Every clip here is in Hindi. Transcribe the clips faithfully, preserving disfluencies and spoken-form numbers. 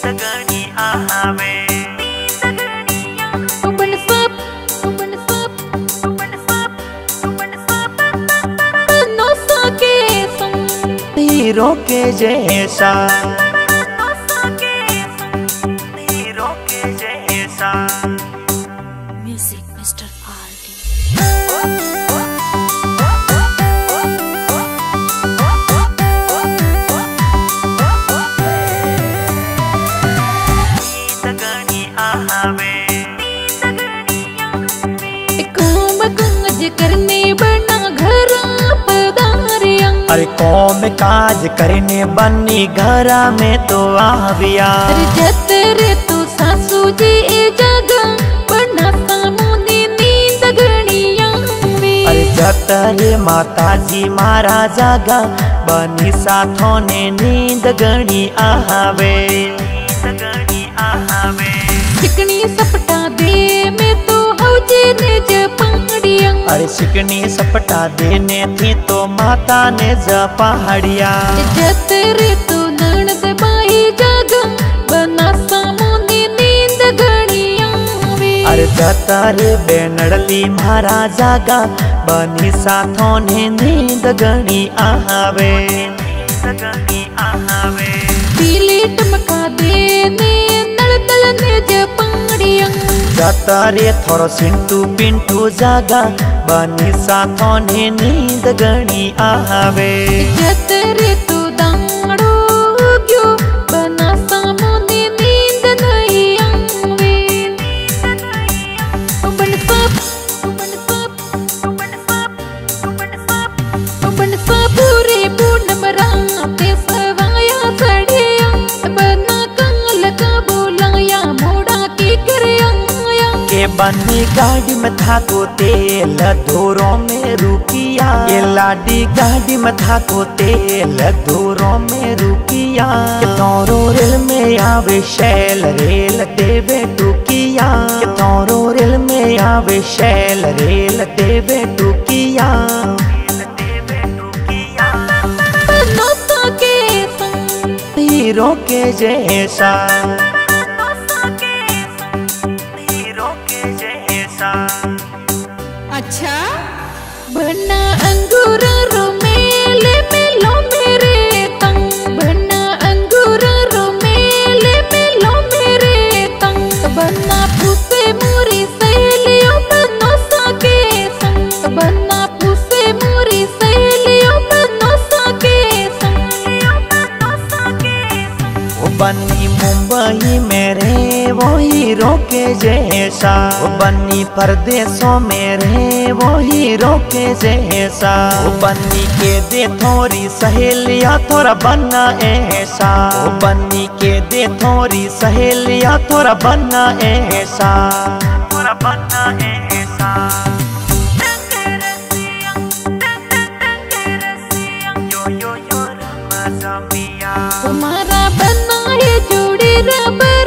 सगड़िया आवे तीरों के जैसा तीरों के जैसा म्यूजिक मिस्टर आरडी। अरे कौम काज करने बनी घरा में तो आविया तेरे तू सासू जी जगह बना सामूनी नींद घड़िया में। अरे जतरे माता जी मारा जागा बनी साथों ने नींद घड़ी आवे नींद घड़ी आवे चिकनी सपटा दे में तो अरे शिकनी सपटा देने थी तो माता ने जा पहाड़िया तेरे तू ननद बाई जग बना सामूनी नींद घड़िया में। अरे जतारे बेनड़ली मारा जागा बनी साथों ने नींद घड़ी आवे नींद घड़ी आवे पीली टमका देने नड़दल ने जा पहाड़िया जतारे थोड़ो सिंटू पिंटू जागा बनी साथों ने नींद घड़ी आवे जतरे तू दांडो क्यों बना सामूनी नींद नहीं आवे ओ बन सब ओ बन सब ओ बन सब ओ बन सब ओ बन सब पूरे पूनम राते सवाया चढ़े बना कंगल का बोलाया मोड़ा की करे ये बनी गाड़ी में था को तेल धोरों में रुकिया ये लाडी गाड़ी में था को तेल धोरों में रुकिया तोरो रेल में आवे शैल रेल देवे टुकिया तोरो रेल में आवे शैल रेल देवे टुकिया तीरों के जैसा अच्छा बना अंगूर रोमेले मिलो मेरे तंग बना अंगूर रोमेले मिलो मेरे तंग बना फूसे मोरी सहेलियों बनो सके संग बना फूसे मोरी सहेलियों बनो सके संग बनी मुंबई मेरे वो हीरो के जैसा बनी परदेशों मेरे वो हीरो के जैसा बनी के दे थोड़ी सहेलिया थोड़ा बनना ऐसा बनी के दे थोड़ी सहेलिया थोड़ा बनना ऐसा थोड़ा बनना ऐसा यो यो यो रमजा मिया तुम्हारा बनना है जोड़ी रबर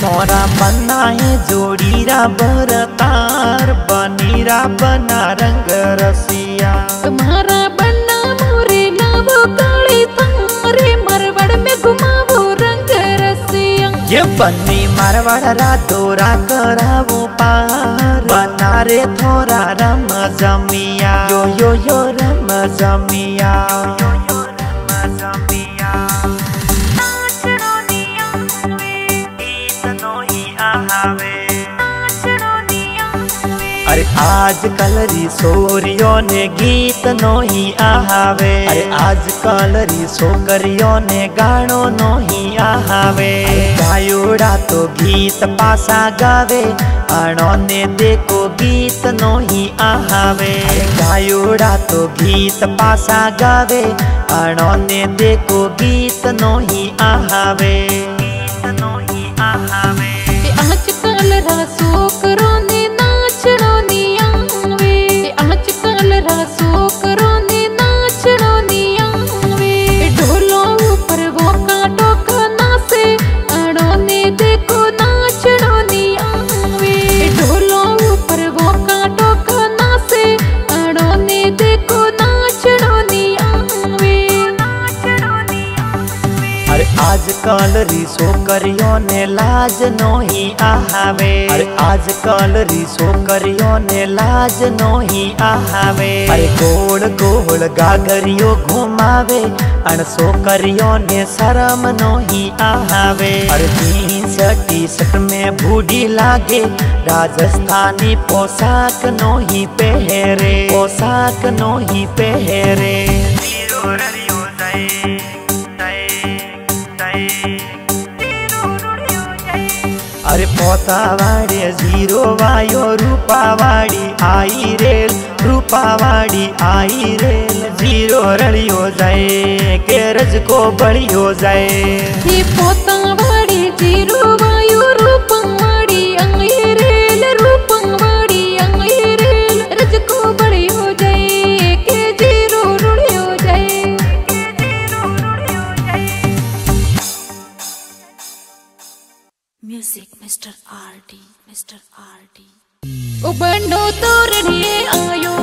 तोरा बना है जोड़ी रबर तार बनीरा बना रंग रसिया तुम्हारा बना मोरे लावो काली तारे मारवाड़ में घुमावो रंग रसिया ये बनी मारवाड़ रातो रात करावो पार बना रे थोड़ा रम जमिया यो यो यो रम जमिया यो यो रम जमिया अरे आज कल री सोरियों ने गीत नोही आवे अरे आज कल री सोकरियों ने गानो नोही आवे गायोड़ा तो गीत पासा गावे अणों ने देखो गीत नोही आवे गायोड़ा तो गीत पासा गावे अणों ने देखो गीत नोही आवे गीत नोही आवे आजकल रा सोकरों ने नाचणो नी आवे आजकल रा सोकरों ने नाचणो नी आवे ढोलो ऊपर वो काटो कना से अणों ने देखो नाचणो नी आवे ढोलो ऊपर वो काटो कना से अणों ने देखो नाचणो नी आवे। आजकल रिसो करियो ने लाज नहीं आहावे। अरे आजकल रिसो करियो ने लाज नहीं आहावे। अरे गोल गोल गागरियो घुमावे अन सो करियो ने शरम नहीं आहावे। अरे जीन्स टी-शर्ट में बूढ़ी लागे राजस्थानी पोशाक नहीं पहरे, पोशाक नहीं पहरे। अरे पोतावाड़ी जीरो वायो रूपावाड़ी आई रेल, रूपावाड़ी आई रेल। जीरो रड़ियो जाए के रज को बड़ियो जाए। ये पोतावाड़ी जीरो वायो रूपावाड़ी आई रेल, रूपावाड़ी आई रेल। रज को बड़ियो जाए के जीरो रड़ियो जाए, के जीरो रड़ियो जाए। Music mister RD, mister RD. ओ बंडो तोरने आयो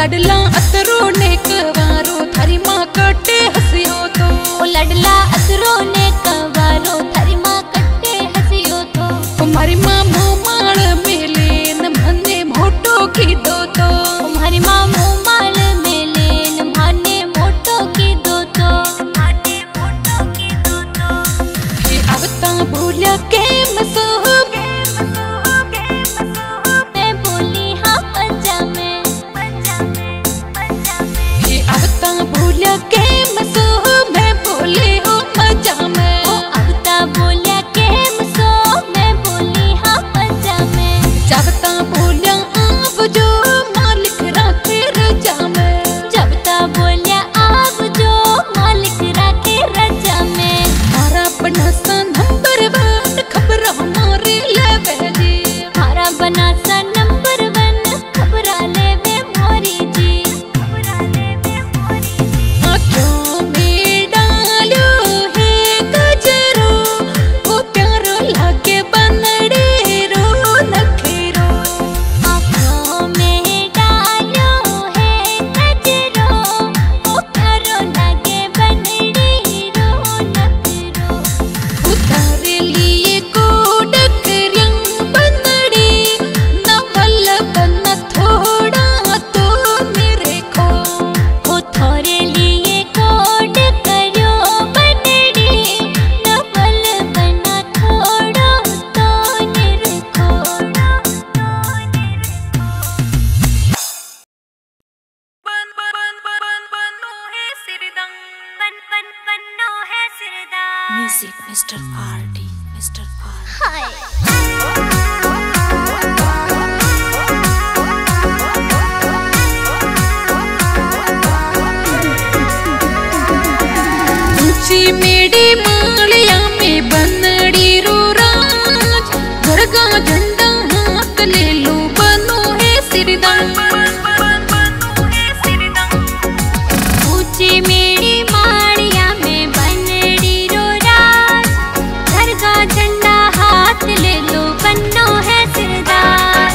लडला असरो ने कवारो थारी माँ कटे हसियो तो। ओ लडला असरो ने कवारो थारी माँ कटे हसियो तो। ओ मारी माँ मोमाल मेले न भन्ने मोटो की दो तो। ओ मारी माँ मोमाल मेले न भन्ने मोटो की दो तो। माने मोटो की दो तो। ये अवतार music mister RD mister RD मेडे मालिया में बंदड़ी रो राज दरगा झंडा हाथ ले लो बनो है सिरदान ऊंची मेरी मालिया में बंदड़ी रो राज दरगा झंडा हाथ ले लो बनो है सिरदान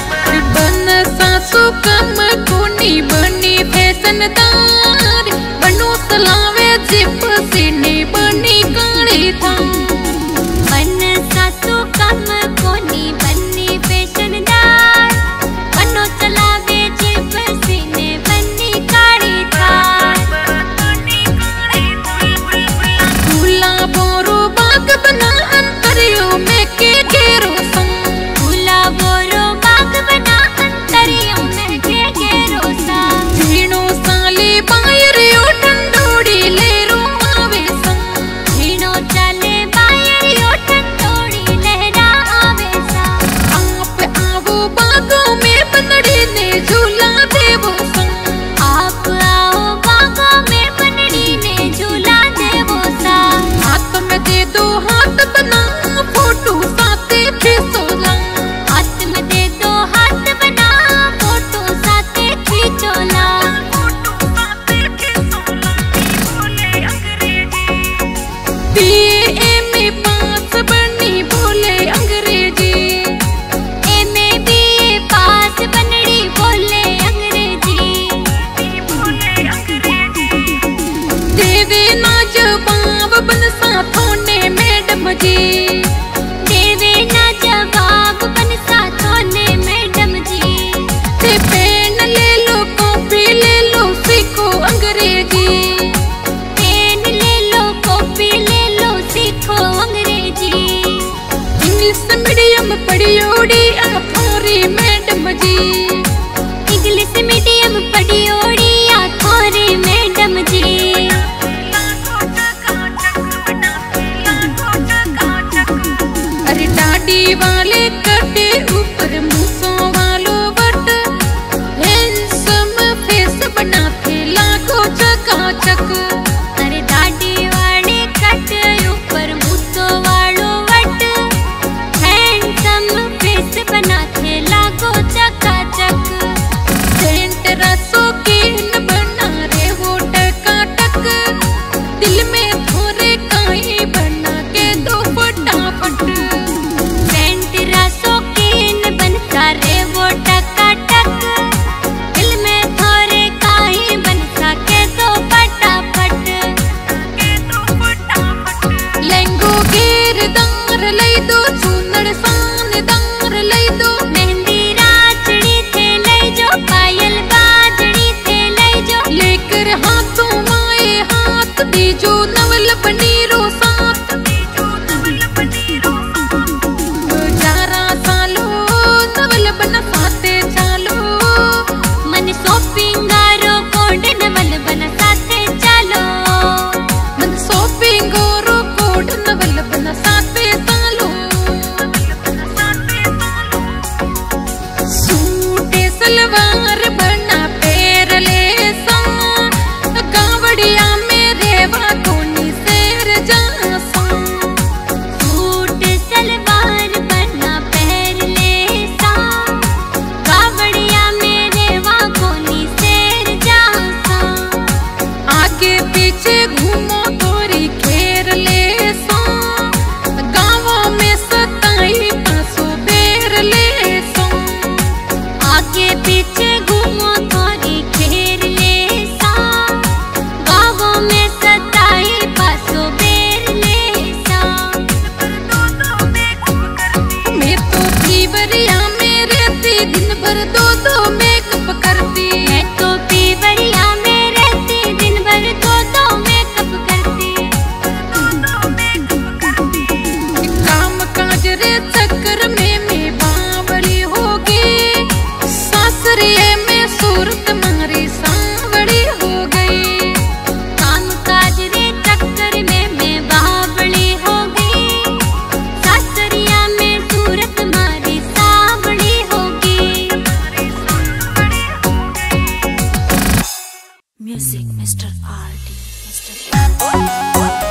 बन सासु कम कोनी बनी फैशन दार बनो सलावे जिप सीने बनी गाड़ी था बन सासु कम कोनी बनी पेशनदार बनो चलावे जिप सीने बनी गाड़ी था भूला बोरो बाग बना अंतरियों में के घेरो सा भूला बोरो बाग बना अंतरियों में के घेरो सा तीनों साले बायर यो ठंडोड़ी ले देवे ना जवाब बन साथों ने मैडम जी ते पेन ले लो कॉपी ले लो सीखो अंग्रेजी पेन ले लो कॉपी ले लो सीखो अंग्रेजी इंग्लिश मीडियम पढ़ियोड़ी अखोरी मैडम जी इंग्लिश मीडियम पढ़ियोड़ी अखोरी मैडम जी वाले कटे ऊपर मुसों वालों बट हैंडसम फेस बनाते लाखों चकाचक अरे दाढ़ी वाले कटे ऊपर मुसों वालों बट हैंडसम फेस बनाते लाखों चकाचक सेंट रसों की न बना रे हो टकाटक दिल में थोड़े काई बना के दो फटाफट दिल में थोड़े काई बन सके तो फटाफट। Music mister R D mister